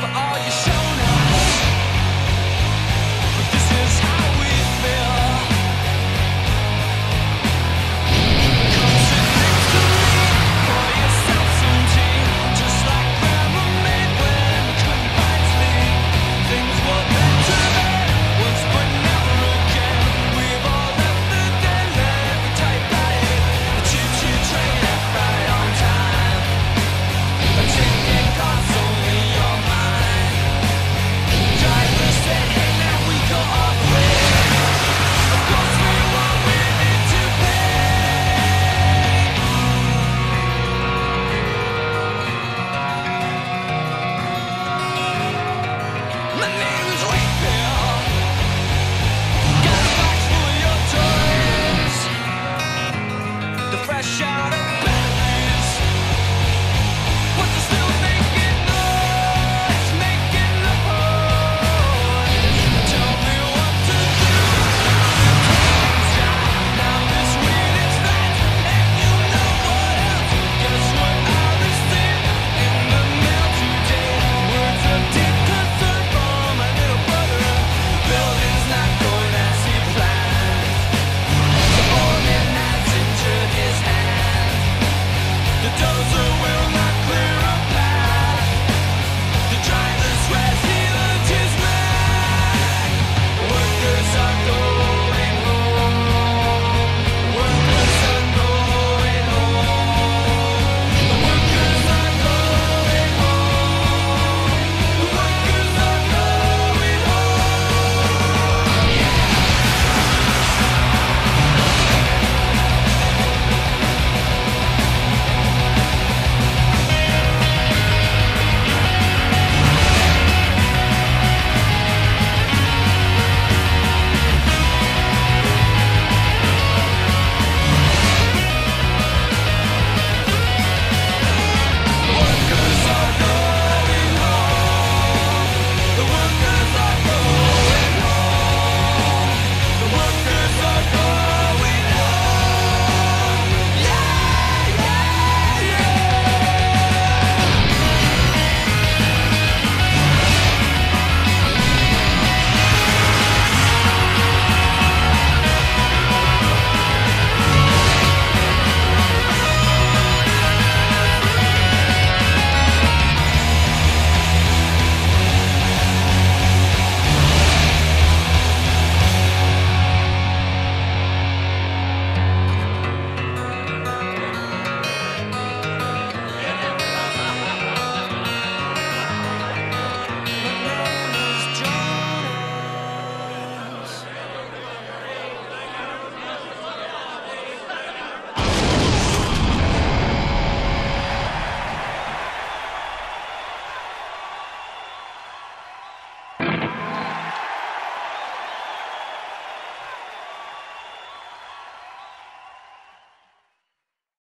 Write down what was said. for all your shit.